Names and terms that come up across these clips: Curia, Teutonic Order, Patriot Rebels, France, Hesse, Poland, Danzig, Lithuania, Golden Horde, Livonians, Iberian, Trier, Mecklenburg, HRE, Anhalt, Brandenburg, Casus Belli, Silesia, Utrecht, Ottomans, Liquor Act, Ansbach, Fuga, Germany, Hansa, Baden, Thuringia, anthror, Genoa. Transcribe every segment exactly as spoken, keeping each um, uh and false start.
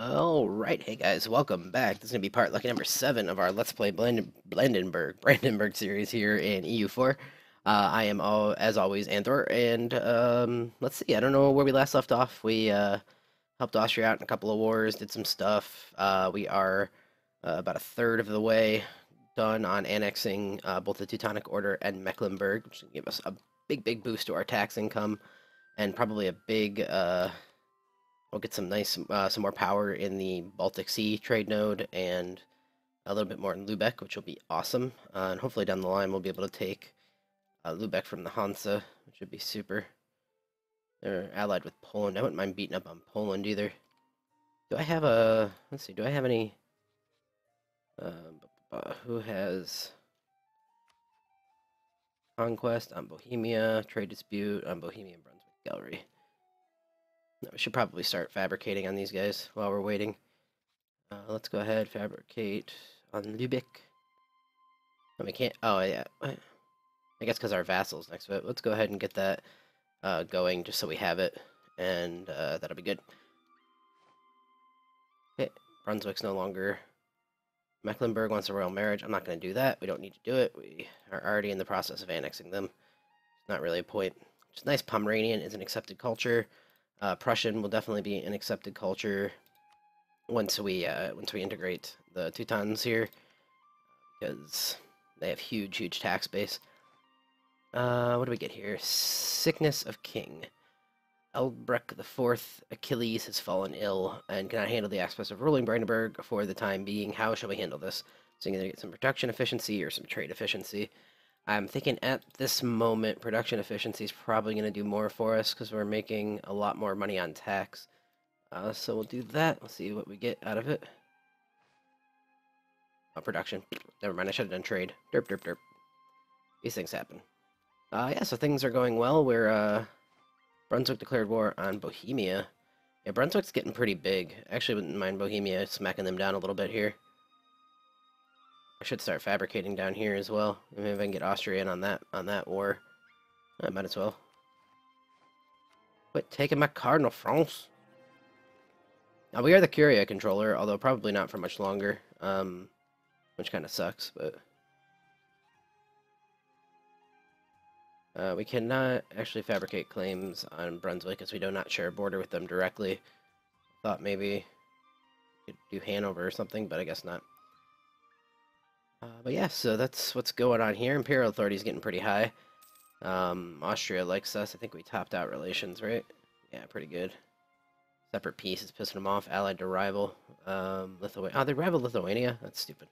Alright, hey guys, welcome back. This is going to be part lucky number seven of our Let's Play Brandenburg, Brandenburg series here in E U four. Uh, I am, all, as always, Anthor, and um, let's see, I don't know where we last left off. We uh, helped Austria out in a couple of wars, did some stuff. Uh, we are uh, about a third of the way done on annexing uh, both the Teutonic Order and Mecklenburg, which will give us a big, big boost to our tax income, and probably a big... Uh, We'll get some nice, uh, some more power in the Baltic Sea trade node, and a little bit more in Lubeck, which will be awesome. Uh, and hopefully down the line we'll be able to take uh, Lubeck from the Hansa, which would be super. They're allied with Poland. I wouldn't mind beating up on Poland either. Do I have a? Let's see. Do I have any? Uh, who has conquest on Bohemia? Trade dispute on Bohemia and Brunswick Gallery. No, we should probably start fabricating on these guys while we're waiting. Uh, let's go ahead, fabricate on Lubeck. And we can't... Oh, yeah. I guess because our vassal's next to it. Let's go ahead and get that uh, going just so we have it. And uh, that'll be good. Okay, Brunswick's no longer... Mecklenburg wants a royal marriage. I'm not going to do that. We don't need to do it. We are already in the process of annexing them. It's not really a point. Just nice. Pomeranian is an accepted culture. Uh, Prussian will definitely be an accepted culture once we uh, once we integrate the Teutons here, because they have huge, huge tax base. Uh, what do we get here? Sickness of King. Albrecht the Fourth, Achilles, has fallen ill and cannot handle the aspects of ruling Brandenburg for the time being. How shall we handle this? So you can either get some production efficiency or some trade efficiency. I'm thinking at this moment, production efficiency is probably going to do more for us because we're making a lot more money on tax. Uh, so we'll do that. We'll see what we get out of it. Oh, production. Never mind, I should have done trade. Derp, derp, derp. These things happen. Uh, yeah, so things are going well. We're, uh... Brunswick declared war on Bohemia. Yeah, Brunswick's getting pretty big. Actually, wouldn't mind Bohemia smacking them down a little bit here. I should start fabricating down here as well. Maybe if I can get Austria in on that on that war. I might as well. Quit taking my cardinal, France. Now we are the Curia controller, although probably not for much longer. Um which kinda sucks, but uh, we cannot actually fabricate claims on Brunswick as we do not share a border with them directly. Thought maybe we could do Hanover or something, but I guess not. Uh, but yeah, so that's what's going on here. Imperial authority is getting pretty high. Um, Austria likes us. I think we topped out relations, right? Yeah, pretty good. Separate peace is pissing them off. Allied to rival um, Lithuania. Oh, they rival Lithuania? That's stupid.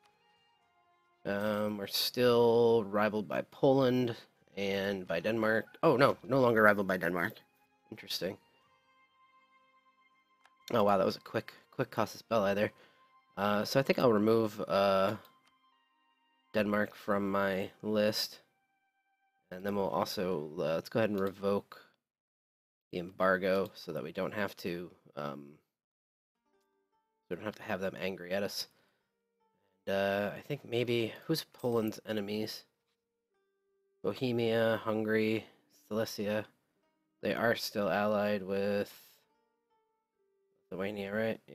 Um, we're still rivaled by Poland and by Denmark. Oh, no. No longer rivaled by Denmark. Interesting. Oh, wow. That was a quick, quick Casus Belli there. Uh, so I think I'll remove... Uh, Denmark from my list, and then we'll also uh, let's go ahead and revoke the embargo so that we don't have to um, we don't have to have them angry at us. And, uh, I think maybe who's Poland's enemies? Bohemia, Hungary, Silesia. They are still allied with Lithuania, right? Yeah,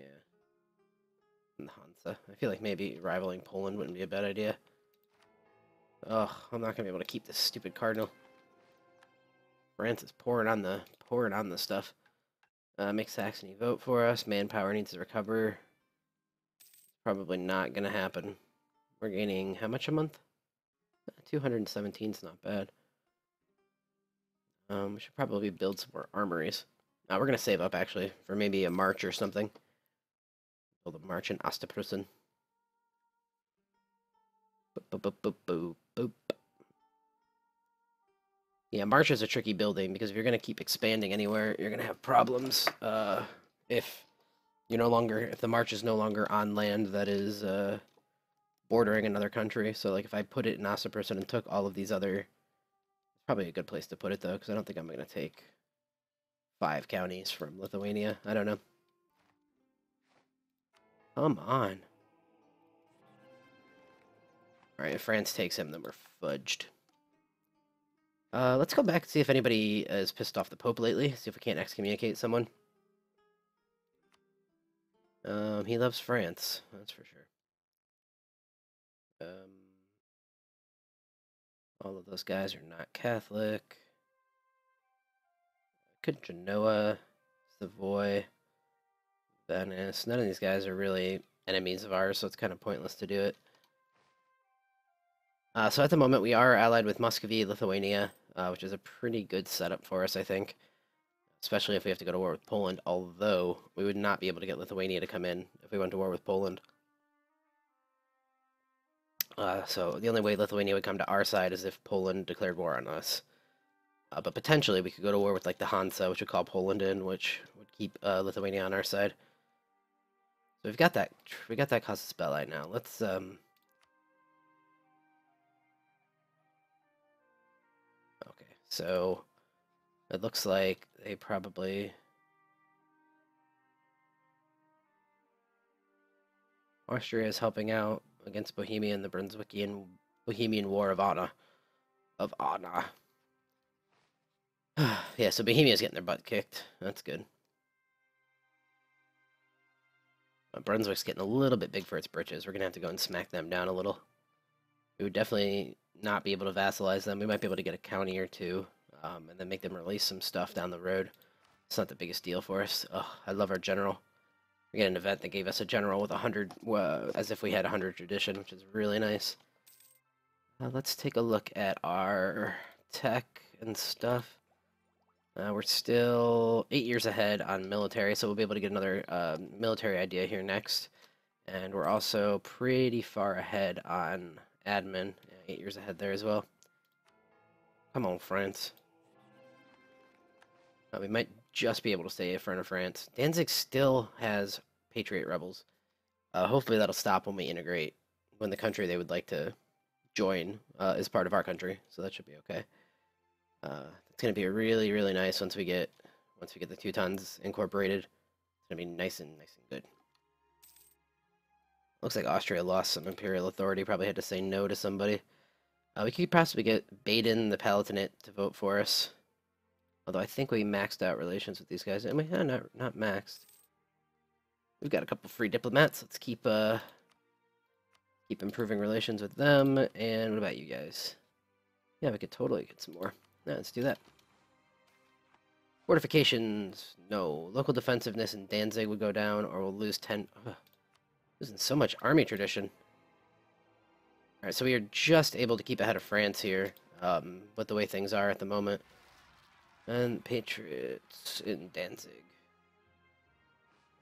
and the Hansa. I feel like maybe rivaling Poland wouldn't be a bad idea. Ugh, I'm not gonna be able to keep this stupid cardinal. France is pouring on the pouring on the stuff. Uh, make Saxony vote for us. Manpower needs to recover. Probably not gonna happen. We're gaining how much a month? two hundred seventeen is not bad. Um, we should probably build some more armories. Uh, we're gonna save up actually for maybe a march or something. Build a march in Ostpreussen. Boop, boop, boop, boop, boop. Yeah, march is a tricky building because if you're going to keep expanding anywhere, you're going to have problems. Uh, if you're no longer, if the march is no longer on land that is uh, bordering another country. So, like, if I put it in Ostpreussen and took all of these other, probably a good place to put it though, because I don't think I'm going to take five counties from Lithuania. I don't know. Come on. Alright, if France takes him, then we're fudged. Uh, let's go back and see if anybody has pissed off the Pope lately. See if we can't excommunicate someone. Um, he loves France, that's for sure. Um, all of those guys are not Catholic. Could Genoa, Savoy, Venice. None of these guys are really enemies of ours, so it's kind of pointless to do it. Uh, so at the moment, we are allied with Muscovy, Lithuania, uh, which is a pretty good setup for us, I think. Especially if we have to go to war with Poland, although we would not be able to get Lithuania to come in if we went to war with Poland. Uh, so the only way Lithuania would come to our side is if Poland declared war on us. Uh, but potentially we could go to war with like the Hansa, which would call Poland in, which would keep uh, Lithuania on our side. So we've got that. We got that Casus Belli now. Let's um. Okay, so it looks like they probably. Austria is helping out against Bohemia in the Brunswickian Bohemian War of Honor. Of Honor. Yeah, so Bohemia's getting their butt kicked. That's good. But Brunswick's getting a little bit big for its britches. We're going to have to go and smack them down a little. We would definitely not be able to vassalize them. We might be able to get a county or two, um, and then make them release some stuff down the road. It's not the biggest deal for us. Oh, I love our general. We got an event that gave us a general with one hundred, uh, as if we had one hundred tradition, which is really nice. Uh, let's take a look at our tech and stuff. Uh, we're still eight years ahead on military, so we'll be able to get another uh, military idea here next. And we're also pretty far ahead on admin. Yeah, eight years ahead there as well. Come on, France. Uh, we might just be able to stay in front of France. Danzig still has Patriot Rebels. Uh, hopefully that'll stop when we integrate, when the country they would like to join uh, is part of our country, so that should be okay. Uh, it's gonna be really, really nice once we get once we get the Teutons incorporated. It's gonna be nice and nice and good. Looks like Austria lost some imperial authority. Probably had to say no to somebody. Uh, we could possibly get Baden, the Palatinate, to vote for us. Although I think we maxed out relations with these guys. I mean, not not maxed. We've got a couple free diplomats. Let's keep uh keep improving relations with them. And what about you guys? Yeah, we could totally get some more. No, let's do that. Fortifications, no. Local defensiveness in Danzig would go down, or we'll lose ten... Ugh. Losing so much army tradition. Alright, so we are just able to keep ahead of France here, um, with the way things are at the moment. And Patriots in Danzig.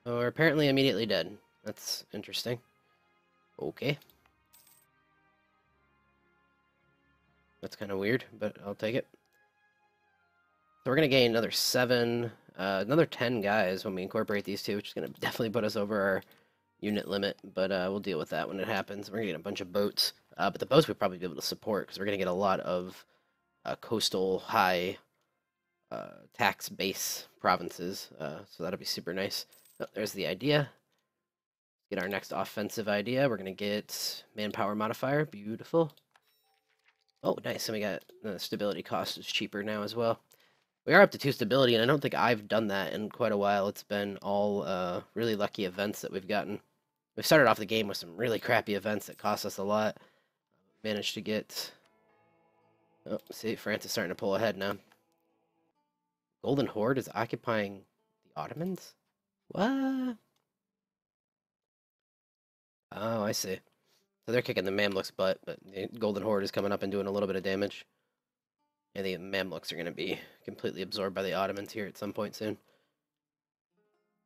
Oh, we're apparently immediately dead. That's interesting. Okay. That's kind of weird, but I'll take it. So we're going to gain another seven, uh, another ten guys when we incorporate these two, which is going to definitely put us over our unit limit, but uh, we'll deal with that when it happens. We're going to get a bunch of boats, uh, but the boats we'll probably be able to support, because we're going to get a lot of uh, coastal, high uh, tax base provinces, uh, so that'll be super nice. Oh, there's the idea. Get our next offensive idea. We're going to get manpower modifier. Beautiful. Oh, nice, and we got the stability cost is cheaper now as well. We are up to two stability, and I don't think I've done that in quite a while. It's been all uh, really lucky events that we've gotten. We started off the game with some really crappy events that cost us a lot. Managed to get... Oh, see, France is starting to pull ahead now. Golden Horde is occupying the Ottomans? What? Oh, I see. So they're kicking the Mamluks' butt, but the Golden Horde is coming up and doing a little bit of damage. And the Mamluks are going to be completely absorbed by the Ottomans here at some point soon.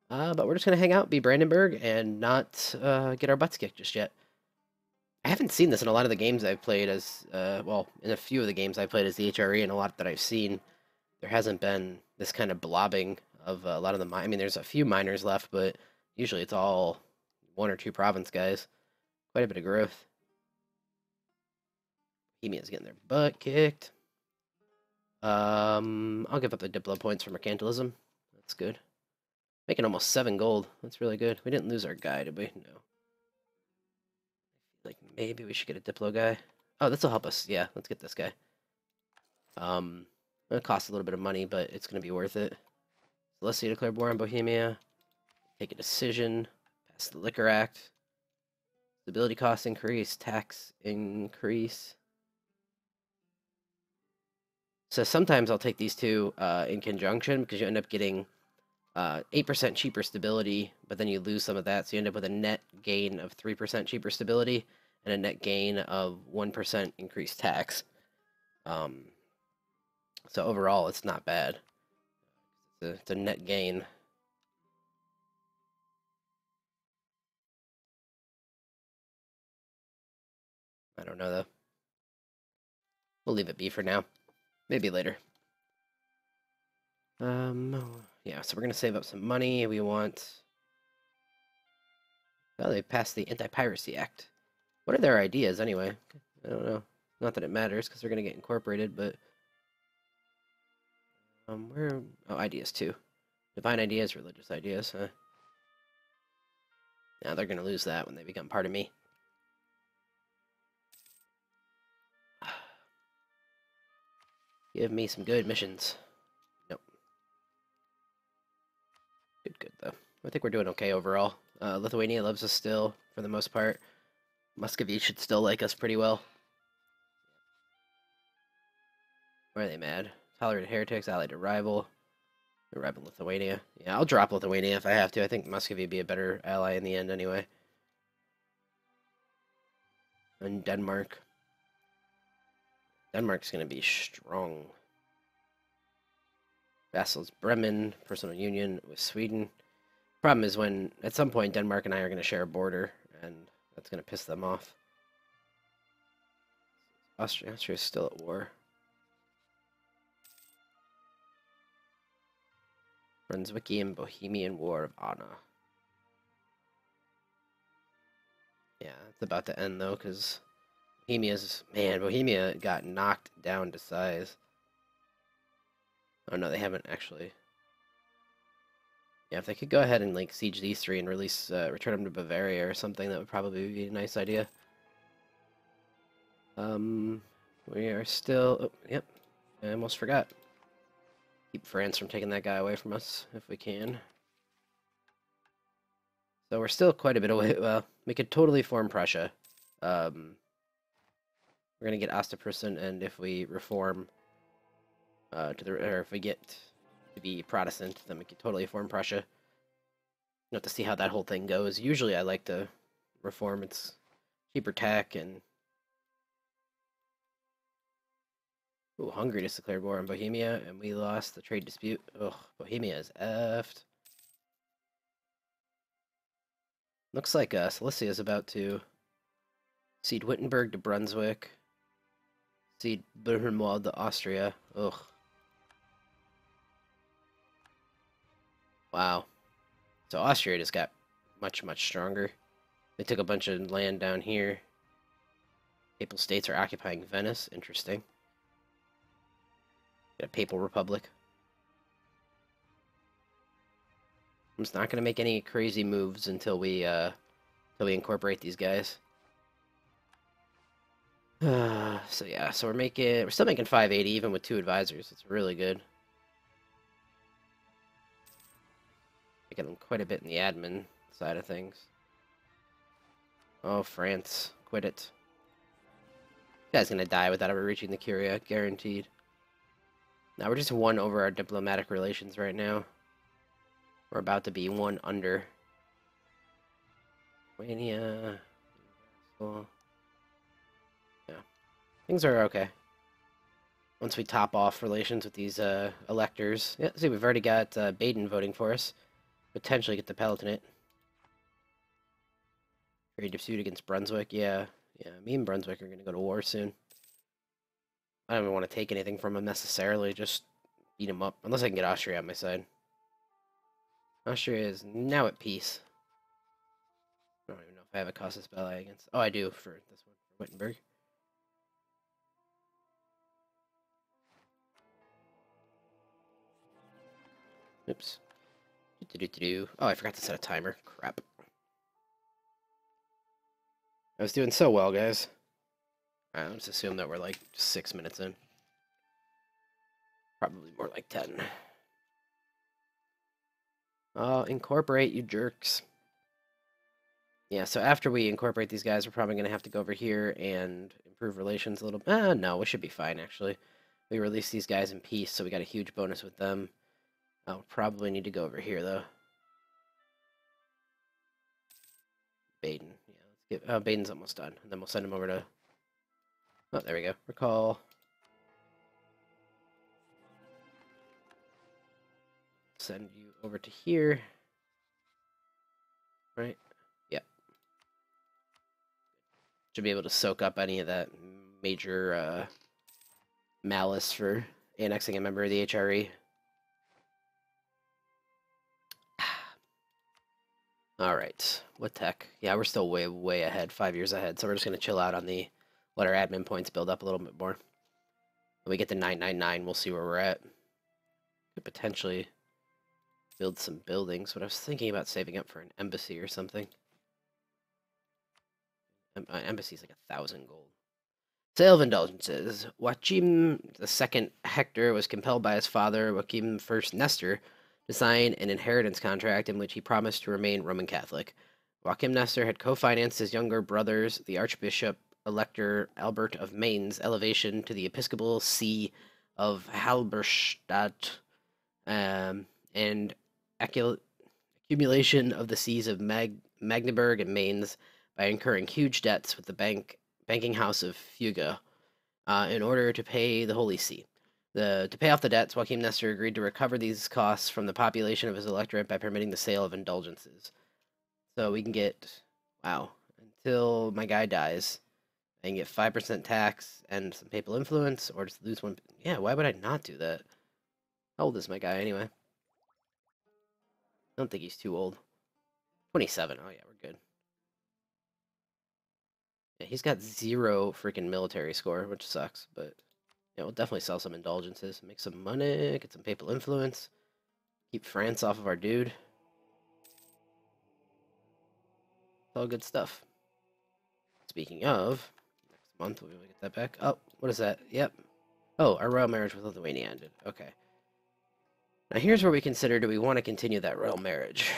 Uh, but we're just going to hang out, be Brandenburg, and not uh, get our butts kicked just yet. I haven't seen this in a lot of the games I've played as, uh, well, in a few of the games I played as the H R E, and a lot that I've seen, there hasn't been this kind of blobbing of a lot of the miners. I mean, there's a few miners left, but usually it's all one or two province guys. Quite a bit of growth. Bohemia's getting their butt kicked. Um, I'll give up the Diplo points for mercantilism. That's good. Making almost seven gold. That's really good. We didn't lose our guy, did we? No. Like, maybe we should get a Diplo guy. Oh, this'll help us. Yeah, let's get this guy. Um, it'll cost a little bit of money, but it's going to be worth it. Silesia declared war on Bohemia. Take a decision. That's the Liquor Act. Stability costs increase. Tax increase. So sometimes I'll take these two uh, in conjunction, because you end up getting uh, eight percent cheaper stability, but then you lose some of that, so you end up with a net gain of three percent cheaper stability and a net gain of one percent increased tax. Um, so overall, it's not bad. It's a, it's a net gain. I don't know, though. We'll leave it be for now. Maybe later. Um, yeah, so we're going to save up some money. We want... Oh, they passed the Anti-Piracy Act. What are their ideas, anyway? I don't know. Not that it matters, because they're going to get incorporated, but... Um, where... Oh, ideas, too. Divine ideas, religious ideas, huh? Now they're going to lose that when they become part of me. Give me some good missions. Nope. Good, good, though. I think we're doing okay overall. Uh, Lithuania loves us still, for the most part. Muscovy should still like us pretty well. Why are they mad? Tolerated heretics, allied to rival. They're rival Lithuania. Yeah, I'll drop Lithuania if I have to. I think Muscovy would be a better ally in the end anyway. And Denmark. Denmark's going to be strong. Vassals Bremen, personal union with Sweden. Problem is when, at some point, Denmark and I are going to share a border, and that's going to piss them off. Austria, Austria is still at war. Brunswickian Bohemian War of Anna. Yeah, it's about to end, though, because... Bohemia's, man, Bohemia got knocked down to size. Oh no, they haven't actually. Yeah, if they could go ahead and like siege these three and release, uh, return them to Bavaria or something, that would probably be a nice idea. Um, we are still, oh, yep, I almost forgot. Keep France from taking that guy away from us, if we can. So we're still quite a bit away, well, we could totally form Prussia. Um... We're going to get Ostpreussen, and if we reform uh, to the, or if we get to be Protestant, then we can totally form Prussia. You'll have to see how that whole thing goes. Usually I like to reform. It's cheaper tack, and... Ooh, Hungary just declared war on Bohemia, and we lost the trade dispute. Ugh, Bohemia is effed. Looks like uh, Silesia is about to cede Wittenberg to Brunswick. Cede Bohemia to Austria. Ugh. Wow. So Austria just got much, much stronger. They took a bunch of land down here. Papal states are occupying Venice. Interesting. Got a papal republic. I'm just not going to make any crazy moves until we, uh, until we incorporate these guys. Uh, so yeah, so we're making, we're still making five eighty even with two advisors. It's really good. Making them quite a bit in the admin side of things. Oh, France, quit it. This guy's gonna die without ever reaching the Curia, guaranteed. Now we're just one over our diplomatic relations right now. We're about to be one under. Lithuania. Things are okay. Once we top off relations with these uh, electors. Yeah, see, we've already got uh, Baden voting for us. Potentially get the Palatinate. Trade dispute against Brunswick. Yeah, yeah. Me and Brunswick are going to go to war soon. I don't even want to take anything from them necessarily. Just beat them up. Unless I can get Austria on my side. Austria is now at peace. I don't even know if I have a Casus Belli against... Oh, I do for this one. For Wittenberg. Oops. Do, do, do, do. Oh, I forgot to set a timer. Crap. I was doing so well, guys. Alright, let's assume that we're like six minutes in. Probably more like ten. Oh, incorporate, you jerks. Yeah, so after we incorporate these guys, we're probably going to have to go over here and improve relations a little bit. Ah, no, we should be fine, actually. We release these guys in peace, so we got a huge bonus with them. I'll probably need to go over here, though. Baden. Yeah, let's get, uh, Baden's almost done. And then we'll send him over to... Oh, there we go. Recall. Send you over to here. Right? Should be able to soak up any of that major uh, malice for annexing a member of the H R E. Alright, what tech? Yeah, we're still way, way ahead, five years ahead, so we're just going to chill out on the... let our admin points build up a little bit more. When we get to nine ninety-nine, we'll see where we're at. Could potentially build some buildings, but I was thinking about saving up for an embassy or something. Um, uh, embassy is like a thousand gold. Sale of indulgences. Joachim the Second Hector was compelled by his father, Joachim First Nestor, to sign an inheritance contract in which he promised to remain Roman Catholic. Joachim Nestor had co-financed his younger brothers, the Archbishop Elector Albert of Mainz's elevation to the Episcopal See of Halberstadt, um, and accumul accumulation of the sees of Mag Magdeburg and Mainz, by incurring huge debts with the bank banking house of Fuga, uh, in order to pay the Holy See. The, to pay off the debts, Joachim Nestor agreed to recover these costs from the population of his electorate by permitting the sale of indulgences. So we can get, wow, until my guy dies, I can get five percent tax and some papal influence, or just lose one. Yeah, why would I not do that? How old is my guy anyway? I don't think he's too old. twenty-seven, oh yeah, we're good. He's got zero freaking military score, which sucks, but yeah, we'll definitely sell some indulgences, make some money, get some papal influence, keep France off of our dude. It's all good stuff. Speaking of, next month we'll be able to get that back. Oh, what is that? Yep. Oh, our royal marriage with Lithuania ended. Okay. Now here's where we consider, do we want to continue that royal marriage?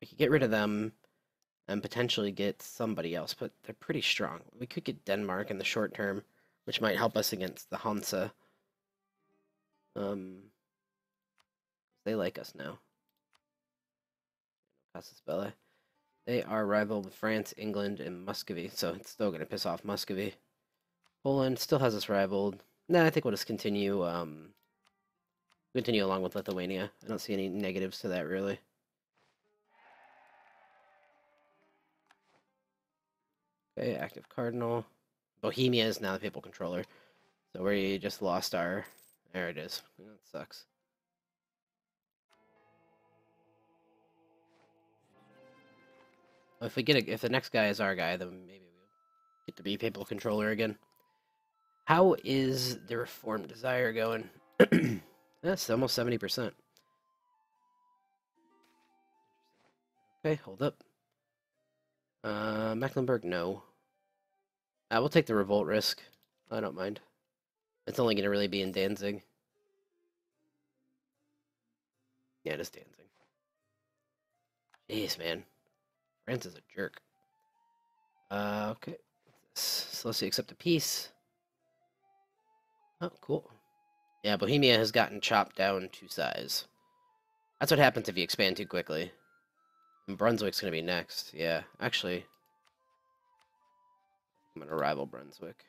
We could get rid of them and potentially get somebody else, but they're pretty strong. We could get Denmark in the short term, which might help us against the Hansa. Um, they like us now. Casus Belli. They are rival with France, England, and Muscovy, so it's still going to piss off Muscovy. Poland still has us rivaled. Nah, I think we'll just continue, um, continue along with Lithuania. I don't see any negatives to that, really. Okay, active cardinal. Bohemia is now the papal controller. So we just lost our... There it is. That sucks. If we get a, if the next guy is our guy, then maybe we'll get to be papal controller again. How is the reform desire going? That's almost seventy percent. Okay, hold up. Uh, Mecklenburg, no. I will take the revolt risk. I don't mind. It's only going to really be in Danzig. Yeah, it is Danzig. Jeez, man. France is a jerk. Uh, okay. So let's see, accept a peace. Oh, cool. Yeah, Bohemia has gotten chopped down to size. That's what happens if you expand too quickly. And Brunswick's going to be next, yeah. Actually, I'm going to rival Brunswick.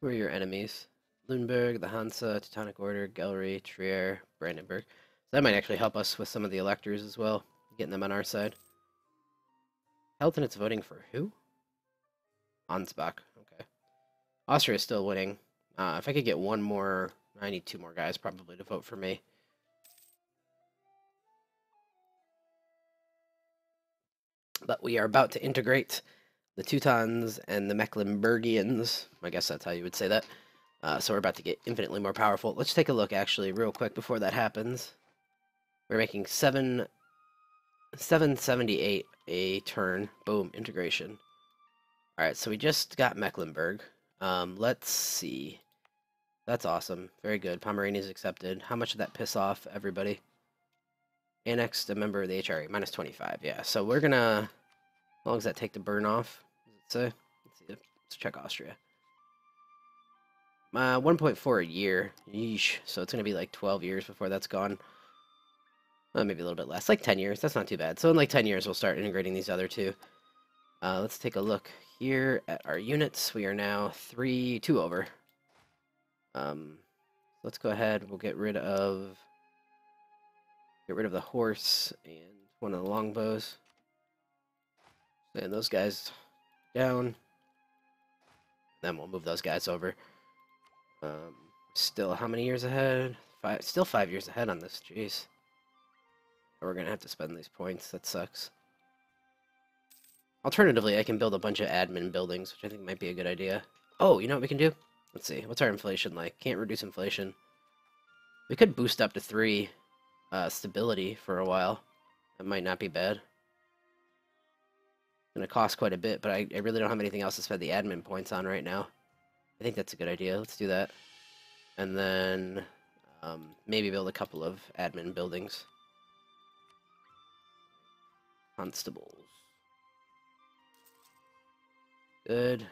Who are your enemies? Lundberg, the Hansa, Teutonic Order, Gallery, Trier, Brandenburg. So that might actually help us with some of the electors as well, getting them on our side. Palatinate's voting for who? Ansbach, okay. Austria is still winning. Uh, if I could get one more, I need two more guys probably to vote for me. But we are about to integrate the Teutons and the Mecklenburgians. I guess that's how you would say that. Uh, so we're about to get infinitely more powerful. Let's take a look, actually, real quick before that happens. We're making seven, seven seventy-eight a turn. Boom, integration. All right, so we just got Mecklenburg. Um, let's see. That's awesome. Very good. Pomerania's accepted. How much did that piss off everybody? Annexed a member of the H R E. Minus twenty-five, yeah. So we're going to... How long does that take to burn off? Does it say? Let's see. Let's check Austria. Uh, one point four a year. Yeesh. So it's going to be like twelve years before that's gone. Well, maybe a little bit less. Like ten years. That's not too bad. So in like ten years, we'll start integrating these other two. Uh, let's take a look here at our units. We are now three, two over. Um, let's go ahead. We'll get rid of... Get rid of the horse and one of the longbows. And those guys down. Then we'll move those guys over. Um, still how many years ahead? Five, still five years ahead on this, jeez. We're going to have to spend these points, that sucks. Alternatively, I can build a bunch of admin buildings, which I think might be a good idea. Oh, you know what we can do? Let's see, what's our inflation like? Can't reduce inflation. We could boost up to three. Uh, stability for a while. That might not be bad. It's going to cost quite a bit, but I, I really don't have anything else to spend the admin points on right now. I think that's a good idea. Let's do that. And then um, maybe build a couple of admin buildings. Constables. Good.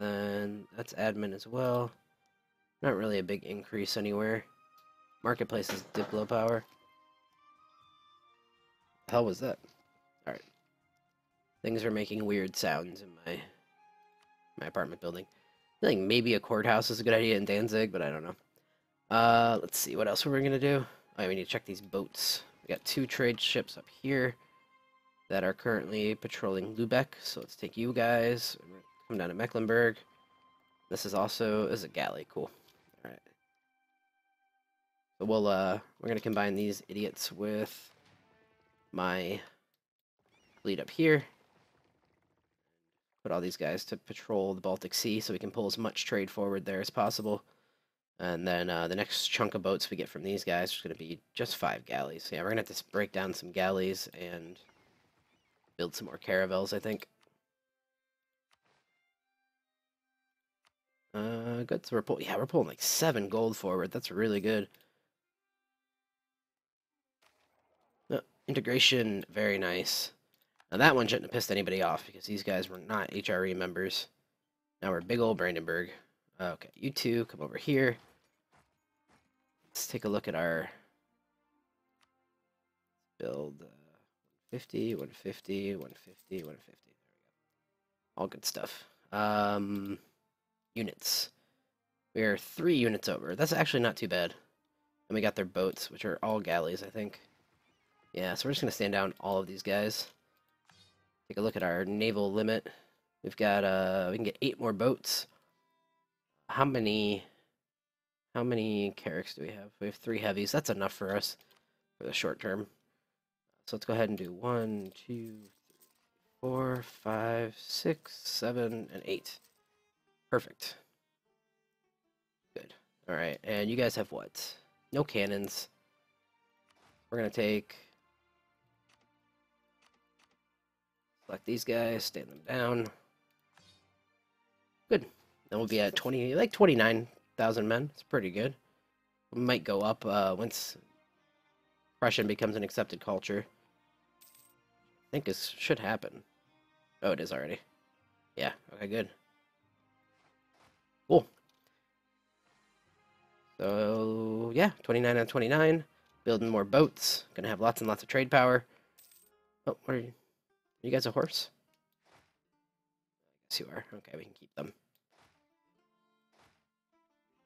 And then that's admin as well. Not really a big increase anywhere. Marketplace is Diplo power. Hell was that? Alright. Things are making weird sounds in my my apartment building. I think maybe a courthouse is a good idea in Danzig, but I don't know. Uh, let's see, what else were we going to do? Oh, yeah, we need to check these boats. We got two trade ships up here that are currently patrolling Lubeck, so let's take you guys. We're gonna come down to Mecklenburg. This is also is a galley, cool. Alright. So we'll, uh, we're going to combine these idiots with my fleet up here. Put all these guys to patrol the Baltic Sea so we can pull as much trade forward there as possible. And then uh, the next chunk of boats we get from these guys is going to be just five galleys. So yeah, we're going to have to break down some galleys and build some more caravels, I think. Uh, good, so we're pulling, yeah, we're pulling like seven gold forward. That's really good. Integration, very nice. Now that one shouldn't have pissed anybody off because these guys were not H R E members. Now we're big old Brandenburg. Okay, you two, come over here. Let's take a look at our... Build uh, one fifty, one fifty, one fifty, one fifty. There we go. All good stuff. Um, units. We are three units over. That's actually not too bad. And we got their boats, which are all galleys, I think. Yeah, so we're just going to stand down all of these guys. Take a look at our naval limit. We've got, uh, we can get eight more boats. How many, how many carracks do we have? We have three heavies. That's enough for us for the short term. So let's go ahead and do one, two, three, four, five, six, seven, and eight. Perfect. Good. All right, and you guys have what? No cannons. We're going to take... Select these guys, stand them down. Good. Then we'll be at twenty, like twenty-nine thousand men. It's pretty good. We might go up uh, once Prussian becomes an accepted culture. I think this should happen. Oh, it is already. Yeah. Okay. Good. Cool. So yeah, twenty-nine out of twenty-nine. Building more boats. Gonna have lots and lots of trade power. Oh, what are you? You guys a horse? Yes, you are. Okay, we can keep them.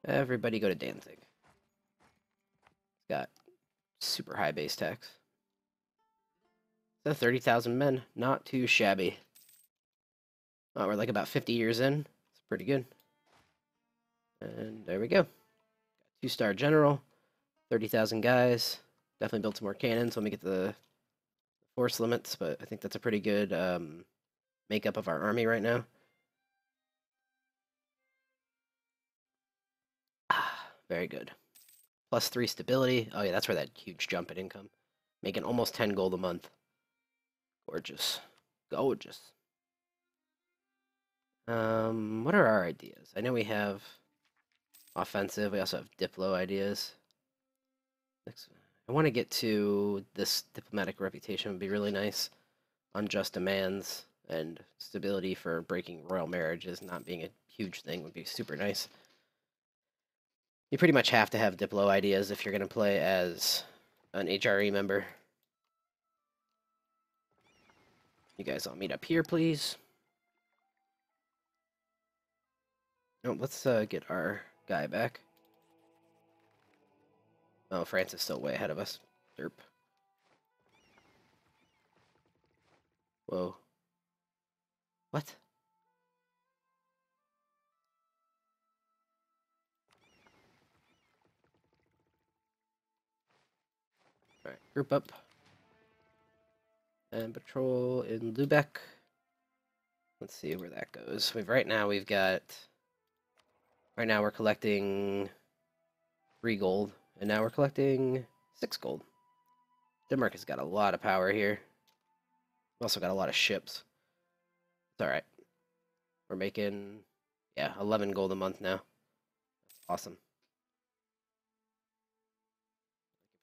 Everybody go to Danzig. Got super high base tax. So thirty thousand men. Not too shabby. Oh, we're like about fifty years in. It's pretty good. And there we go. Two-star general. thirty thousand guys. Definitely build some more cannons when we get the... force limits, but I think that's a pretty good um, makeup of our army right now. Ah, very good. Plus three stability. Oh yeah, that's where that huge jump in income. Making almost ten gold a month. Gorgeous. Gorgeous. Um, what are our ideas? I know we have offensive. We also have Diplo ideas. Next one. I I want to get to this diplomatic reputation. Would be really nice. Unjust demands and stability for breaking royal marriages not being a huge thing would be super nice. You pretty much have to have Diplo ideas if you're going to play as an H R E member. You guys all meet up here, please. No, let's uh, get our guy back. Oh, France is still way ahead of us. Derp. Whoa. What? Alright, group up. And patrol in Lubeck. Let's see where that goes. We've right now we've got right now we're collecting three gold, and now we're collecting six gold. Denmark has got a lot of power here. Also got a lot of ships. It's alright. We're making, yeah, eleven gold a month now. That's awesome.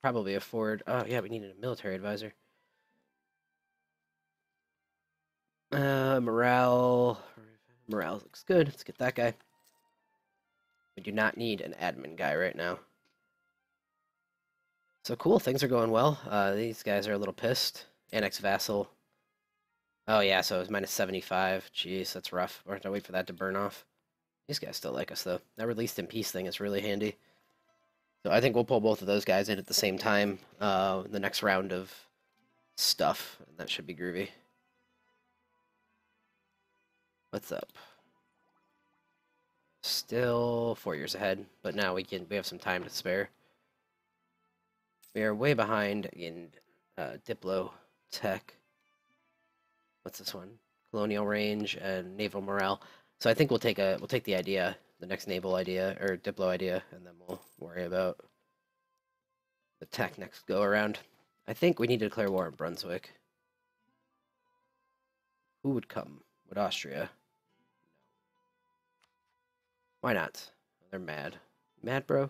Probably afford, oh yeah, we needed a military advisor. Uh, morale, morale looks good. Let's get that guy. We do not need an admin guy right now. So cool, things are going well. Uh, these guys are a little pissed. Annex vassal. Oh yeah, so it was minus seventy-five. Jeez, that's rough. We're going to wait for that to burn off. These guys still like us, though. That released in peace thing is really handy. So I think we'll pull both of those guys in at the same time. Uh, the next round of stuff. And that should be groovy. What's up? Still four years ahead, but now we can we have some time to spare. We are way behind in uh, Diplo tech. What's this one? Colonial range and naval morale. So I think we'll take a we'll take the idea, the next naval idea or Diplo idea, and then we'll worry about the tech next go around. I think we need to declare war on Brunswick. Who would come? Would Austria? Why not? They're mad. Mad, bro.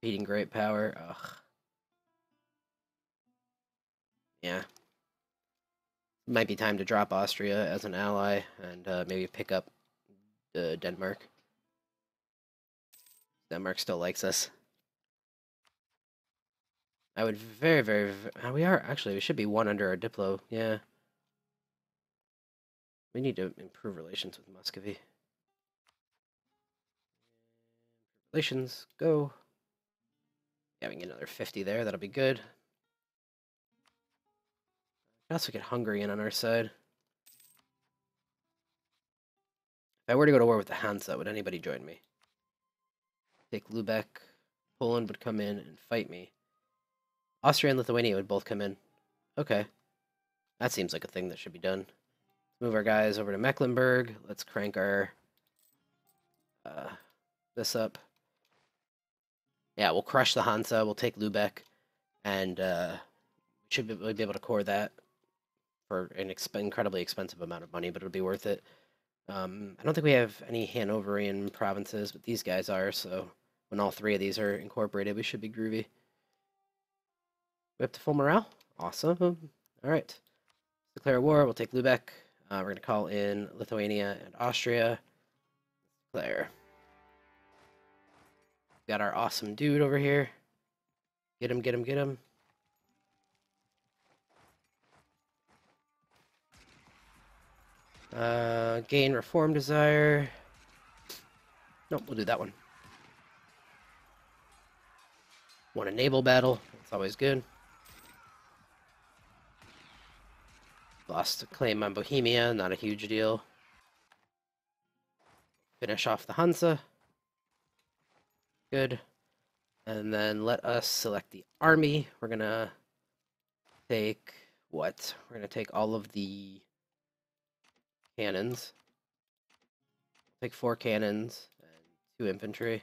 Competing great power. Ugh. Yeah. Might be time to drop Austria as an ally and uh, maybe pick up uh, Denmark. Denmark still likes us. I would very, very... very we are... Actually, we should be one under our Diplo. Yeah. We need to improve relations with Muscovy. Relations, go. Yeah, we can get another fifty there. That'll be good. We also get Hungary in on our side. If I were to go to war with the Hansa, would anybody join me? Take Lubeck. Poland would come in and fight me. Austria and Lithuania would both come in. Okay. That seems like a thing that should be done. Move our guys over to Mecklenburg. Let's crank our... Uh, this up. Yeah, we'll crush the Hansa. We'll take Lubeck. And uh, we should be, we'll be able to core that. For an exp incredibly expensive amount of money, but it'll be worth it. Um, I don't think we have any Hanoverian provinces, but these guys are, so when all three of these are incorporated, we should be groovy. We up to full morale? Awesome. Alright. Declare war, we'll take Lubeck. Uh, we're going to call in Lithuania and Austria. Declare. Got our awesome dude over here. Get him, get him, get him. Uh, gain reform desire. Nope, we'll do that one. Want a naval battle. That's always good. Lost a claim on Bohemia. Not a huge deal. Finish off the Hansa. Good. And then let us select the army. We're gonna take what? We're gonna take all of the cannons. We'll take four cannons and two infantry.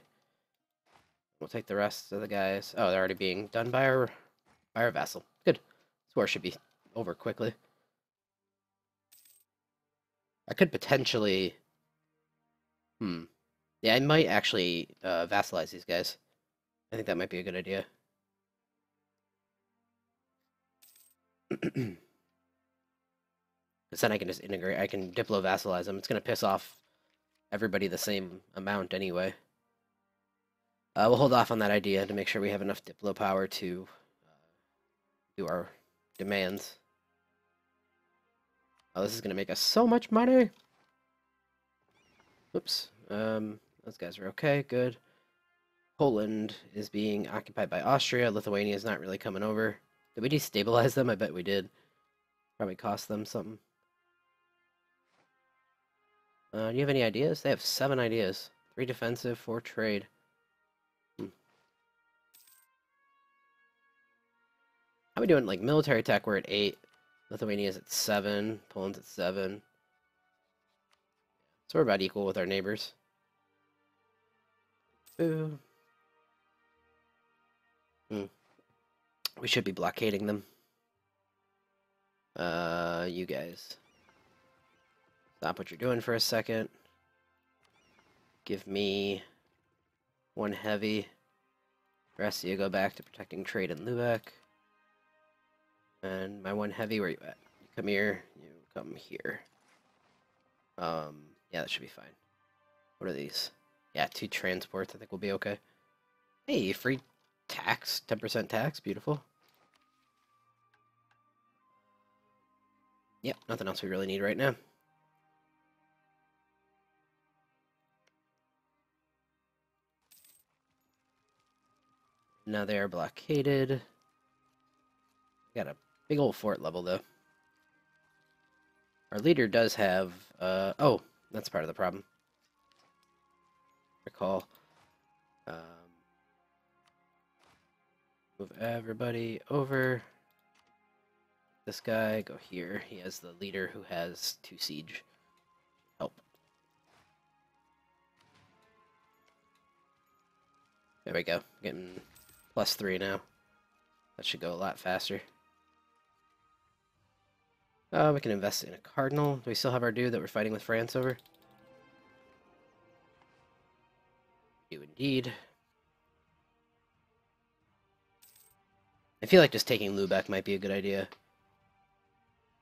We'll take the rest of the guys. Oh, they're already being done by our by our vassal. Good. This war should be over quickly. I could potentially. Hmm. Yeah, I might actually uh, vassalize these guys. I think that might be a good idea. Because then I can just integrate, I can Diplo vassalize them. It's going to piss off everybody the same amount anyway. Uh, we'll hold off on that idea to make sure we have enough Diplo power to uh, do our demands. Oh, this is going to make us so much money! Oops. Um, those guys are okay, good. Poland is being occupied by Austria. Lithuania is not really coming over. Did we destabilize them? I bet we did. Probably cost them something. Uh, do you have any ideas? They have seven ideas. Three defensive, four trade. Hmm. How are we doing? Like, military tech, we're at eight. Lithuania's at seven. Poland's at seven. So we're about equal with our neighbors. Boo. Hmm. We should be blockading them. Uh, you guys. Stop what you're doing for a second. Give me one heavy. The rest of you go back to protecting trade in Lubeck. And my one heavy, where you at? You come here, you come here. Um, yeah, that should be fine. What are these? Yeah, two transports, I think we'll be okay. Hey, free tax, ten percent tax, beautiful. Yep, nothing else we really need right now. Now they are blockaded. Got a big old fort level, though. Our leader does have... Uh, oh, that's part of the problem. Recall. Um, move everybody over. This guy, go here. He has the leader who has two siege. Help. There we go. Getting plus three now. That should go a lot faster. Uh, we can invest in a cardinal. Do we still have our dude that we're fighting with France over? We do indeed. I feel like just taking Lubeck might be a good idea.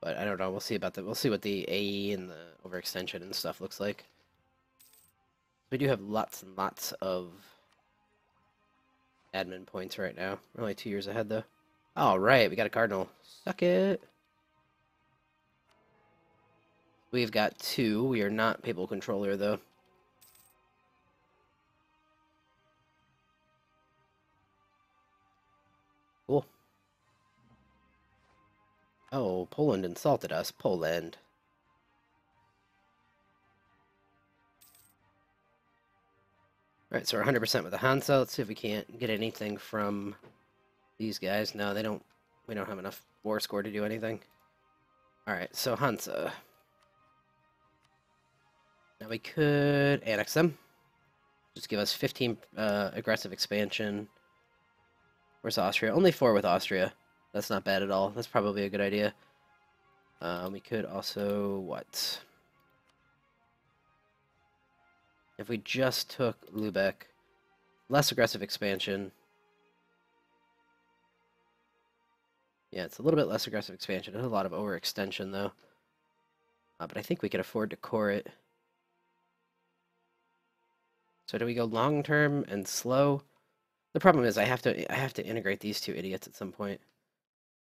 But I don't know, we'll see about that. We'll see what the A E and the overextension and stuff looks like. We do have lots and lots of admin points right now. We're only two years ahead, though. Alright, we got a cardinal. Suck it! We've got two. We are not papal controller, though. Cool. Oh, Poland insulted us. Poland. Alright, so we're one hundred percent with the Hansa. Let's see if we can't get anything from these guys. No, they don't... We don't have enough war score to do anything. Alright, so Hansa... Now we could annex them. Just give us fifteen uh, aggressive expansion. Where's Austria? Only four with Austria. That's not bad at all. That's probably a good idea. Um, we could also... What? If we just took Lubeck. Less aggressive expansion. Yeah, it's a little bit less aggressive expansion. There's a lot of overextension, though. Uh, but I think we could afford to core it. So do we go long term and slow? The problem is I have to I have to integrate these two idiots at some point.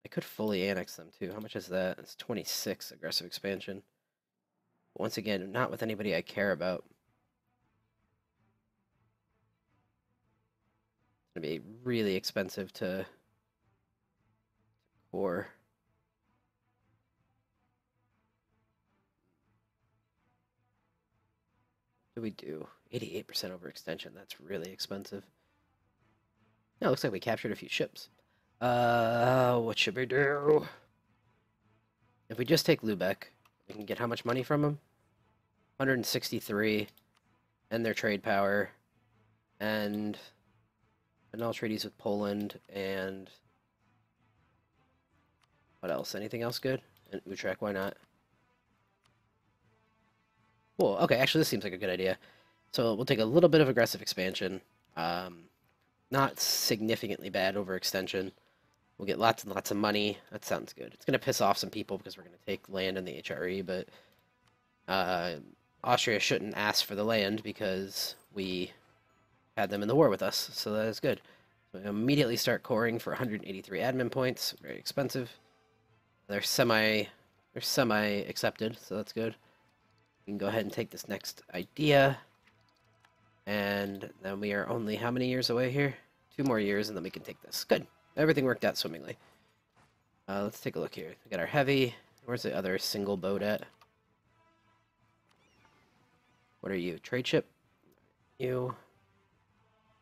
I could fully annex them too. How much is that? It's twenty-six aggressive expansion. But once again, not with anybody I care about. It's gonna be really expensive to core. What do we do? eighty-eight percent overextension, that's really expensive. No, looks like we captured a few ships. Uh, what should we do? If we just take Lubeck, we can get how much money from him? one hundred sixty-three, and their trade power, and annul treaties with Poland, and what else? Anything else good? And Utrecht, why not? Cool, okay, actually this seems like a good idea. So we'll take a little bit of aggressive expansion, um, not significantly bad overextension. We'll get lots and lots of money. That sounds good. It's going to piss off some people because we're going to take land in the H R E, but uh, Austria shouldn't ask for the land because we had them in the war with us, so that is good. So we immediately start coring for one hundred eighty-three admin points. Very expensive. They're semi, they're semi-accepted, so that's good. We can go ahead and take this next idea. And then we are only how many years away here? Two more years, and then we can take this. Good. Everything worked out swimmingly. Uh, let's take a look here. We got our heavy. Where's the other single boat at? What are you? Trade ship? You.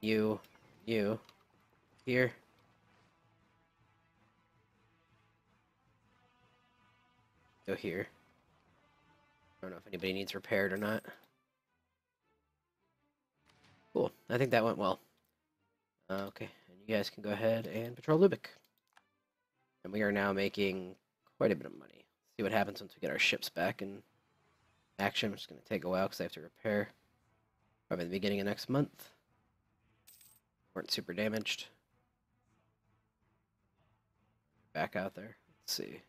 You. You. Here. Go here. I don't know if anybody needs repaired or not. Cool. I think that went well. Uh, okay. You guys can go ahead and patrol Lubeck. And we are now making quite a bit of money. Let's see what happens once we get our ships back in action, which is going to take a while because I have to repair. Probably the beginning of next month. Weren't super damaged. Back out there. Let's see.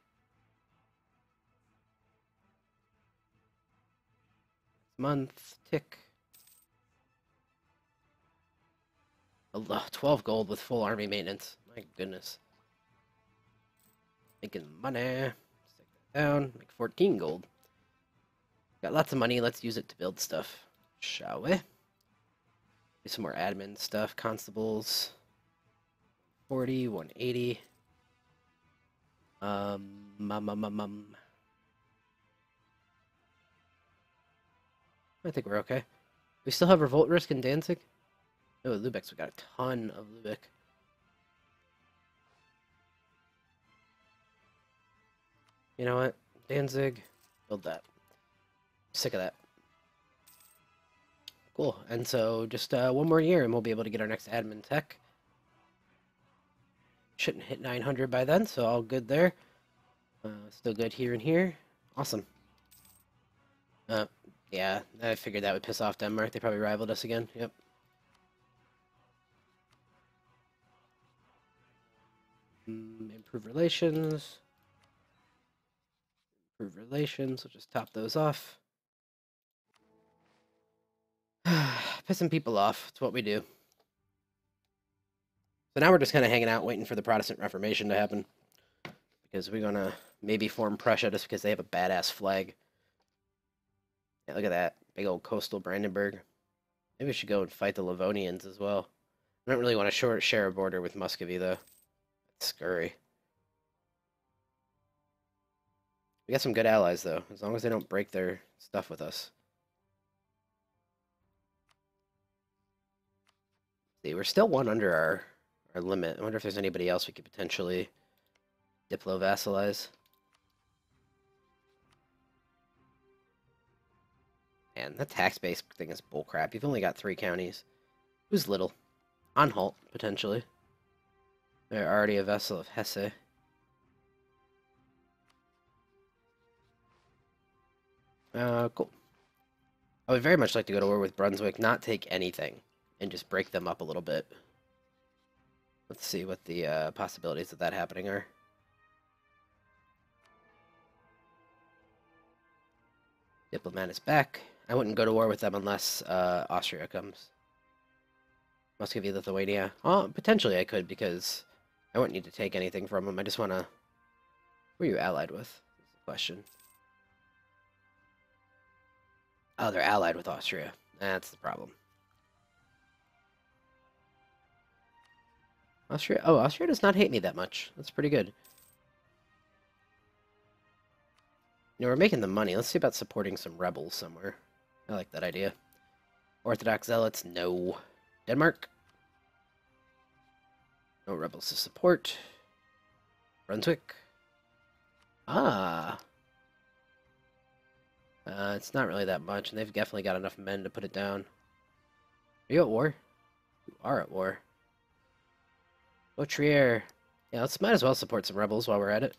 Month. Tick. twelve gold with full army maintenance. My goodness. Making money. Let's take that down. Make fourteen gold. Got lots of money. Let's use it to build stuff. Shall we? Do some more admin stuff. Constables. forty, one eighty. Um, mum, mum, mum, mum. I think we're okay. We still have revolt risk in Danzig? Oh, Lubeck's, we got a ton of Lubeck. You know what? Danzig, build that. Sick of that. Cool. And so just uh, one more year and we'll be able to get our next admin tech. Shouldn't hit nine hundred by then, so all good there. Uh, still good here and here. Awesome. Uh, yeah, I figured that would piss off Denmark. They probably rivaled us again. Yep. Improve relations. Improve relations. We'll just top those off. Pissing people off. It's what we do. So now we're just kind of hanging out, waiting for the Protestant Reformation to happen. Because we're going to maybe form Prussia just because they have a badass flag. Yeah, look at that. Big old coastal Brandenburg. Maybe we should go and fight the Livonians as well. I don't really want to share a border with Muscovy, though. Scurry. We got some good allies though, as long as they don't break their stuff with us. See, we're still one under our, our limit. I wonder if there's anybody else we could potentially Diplo vassalize. Man, the tax base thing is bullcrap. You've only got three counties. Who's little? Anhalt, potentially. They're already a vessel of Hesse. Uh, cool. I would very much like to go to war with Brunswick, not take anything, and just break them up a little bit. Let's see what the uh, possibilities of that happening are. Diplomat is back. I wouldn't go to war with them unless uh, Austria comes. Muscovy, Lithuania. Oh, potentially I could because... I wouldn't need to take anything from them. I just want to... Who are you allied with? That's the question. Oh, they're allied with Austria. That's the problem. Austria... Oh, Austria does not hate me that much. That's pretty good. You know, we're making the money. Let's see about supporting some rebels somewhere. I like that idea. Orthodox zealots? No. Denmark? No rebels to support. Brunswick. Ah. Uh, it's not really that much, and they've definitely got enough men to put it down. Are you at war? You are at war. Oh, Trier. Yeah, let's might as well support some rebels while we're at it.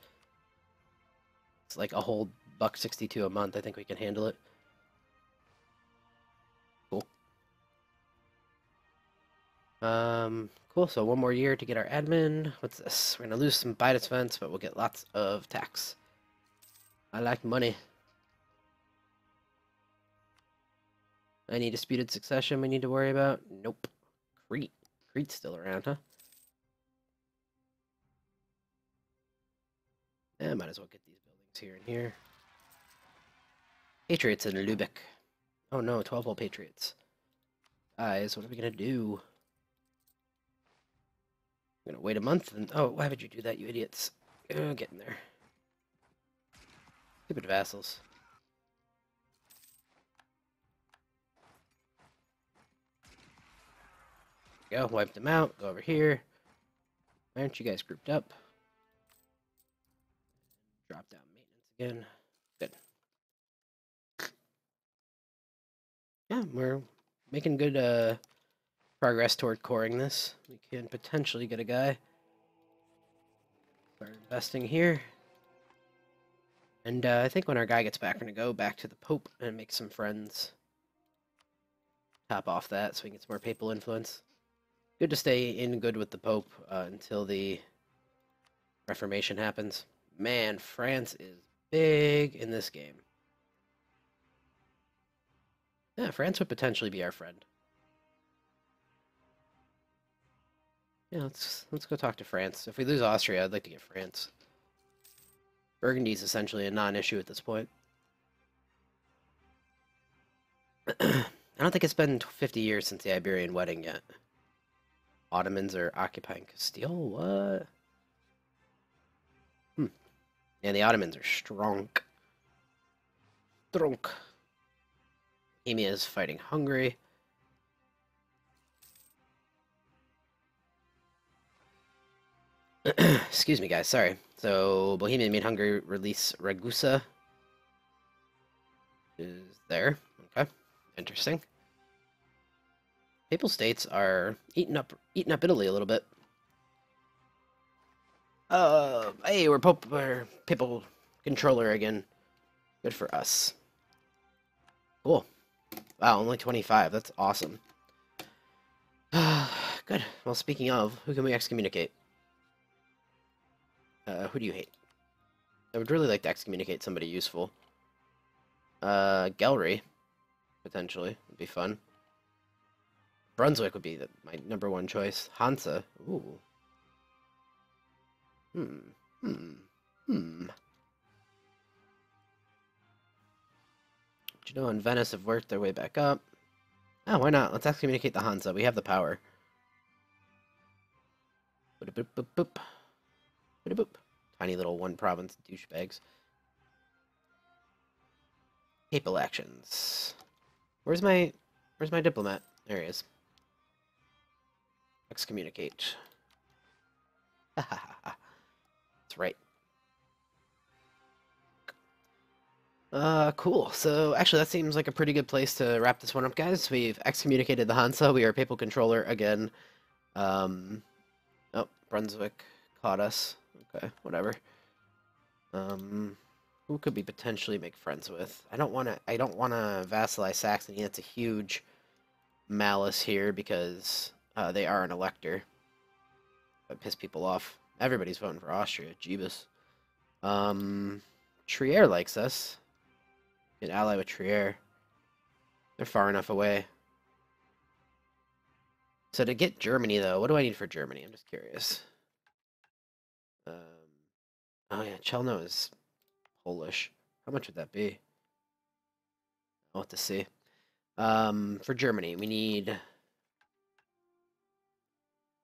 It's like a whole buck sixty-two a month. I think we can handle it. Um, cool, so one more year to get our admin. What's this? We're going to lose some buy defense, but we'll get lots of tax. I like money. Any disputed succession we need to worry about? Nope. Crete. Crete's still around, huh? Eh, might as well get these buildings here and here. Patriots in Lubeck. Oh no, twelve-hole Patriots. Guys, what are we gonna do? I'm gonna wait a month and... Oh, why would you do that, you idiots? Oh, get in there. Stupid vassals. Go, wipe them out, go over here. Why aren't you guys grouped up? Drop down maintenance again. Good. Yeah, we're making good uh, progress toward coring this. We can potentially get a guy. Start investing here. And uh, I think when our guy gets back, we're going to go back to the Pope and make some friends. Top off that so we can get some more papal influence. Good to stay in good with the Pope uh, until the Reformation happens. Man, France is big in this game. Yeah, France would potentially be our friend. Yeah, let's let's go talk to France. If we lose Austria, I'd like to get France. Burgundy's essentially a non-issue at this point. I don't think it's been fifty years since the Iberian wedding yet. Ottomans are occupying Castile? What? Hmm. And the Ottomans are strong. Strong. Bohemia is fighting Hungary. Excuse me, guys. Sorry. So, Bohemia made Hungary release Ragusa. Is there. Okay. Interesting. Papal states are eating up, eating up Italy a little bit. Uh, hey, we're Pope, we're papal controller again. Good for us. Cool. Wow, only twenty-five. That's awesome. Uh, good. Well, speaking of, who can we excommunicate? Uh, who do you hate? I would really like to excommunicate somebody useful. Uh, Gelry, potentially. Would be fun. Brunswick would be the, my number one choice. Hansa. Ooh. Hmm. Hmm. Hmm. Genoa and Venice have worked their way back up. Oh, why not? Let's excommunicate the Hansa. We have the power. Boop, boop, boop. Boop, boop. Tiny little one-province douchebags. Papal actions. Where's my... Where's my diplomat? There he is. Excommunicate. That's right. Uh, cool. So, actually, that seems like a pretty good place to wrap this one up, guys. We've excommunicated the Hansa. We are papal controller again. Um, oh, Brunswick caught us. Okay, whatever. Um, who could we potentially make friends with? I don't want to. I don't want to vassalize Saxony. That's a huge malice here because uh, they are an elector. Piss people off. Everybody's voting for Austria. Jeebus. Um, Trier likes us. An ally with Trier. They're far enough away. So to get Germany, though, what do I need for Germany? I'm just curious. Um, oh, yeah. Chelno is Polish. How much would that be? I'll have to see. Um, for Germany, we need...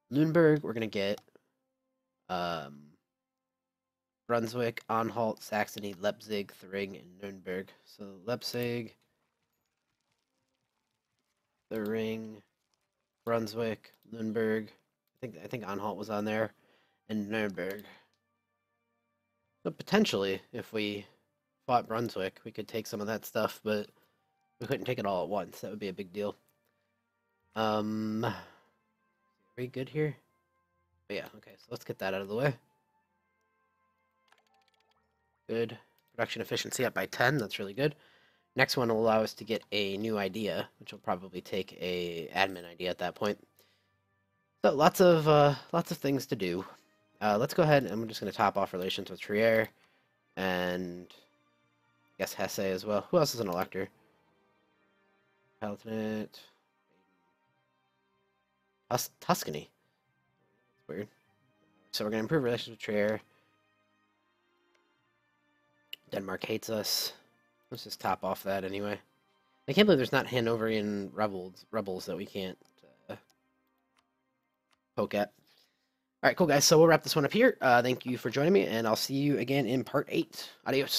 Nuremberg, we're going to get um, Brunswick, Anhalt, Saxony, Leipzig, Thuringia, and Nuremberg. So Leipzig, Thuringia, Brunswick, Nuremberg. I think I think Anhalt was on there, and Nuremberg. So potentially, if we fought Brunswick, we could take some of that stuff, but we couldn't take it all at once. That would be a big deal. Um... Are we good here? But yeah, okay, so let's get that out of the way. Good. Production efficiency up by ten, that's really good. Next one will allow us to get a new idea, which will probably take a admin idea at that point. So lots of uh, lots of things to do. Uh, let's go ahead and I'm just going to top off relations with Trier and I guess Hesse as well. Who else is an elector? Palatinate. Tus Tuscany. That's weird. So we're going to improve relations with Trier. Denmark hates us. Let's just top off that anyway. I can't believe there's not Hanoverian rebels, rebels that we can't uh, poke at. All right, cool, guys. So we'll wrap this one up here. Uh, thank you for joining me, and I'll see you again in part eight. Adios.